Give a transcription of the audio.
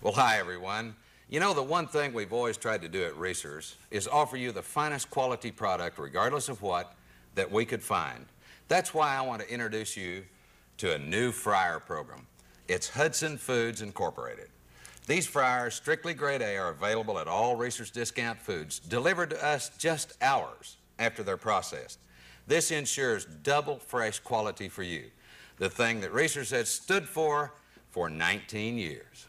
Well, hi, everyone. You know, the one thing we've always tried to do at Reeser's is offer you the finest quality product, regardless of what, that we could find. That's why I want to introduce you to a new fryer program. It's Hudson Foods Incorporated. These fryers, strictly grade A, are available at all Reeser's Discount Foods, delivered to us just hours after they're processed. This ensures double fresh quality for you, the thing that Reeser's has stood for 19 years.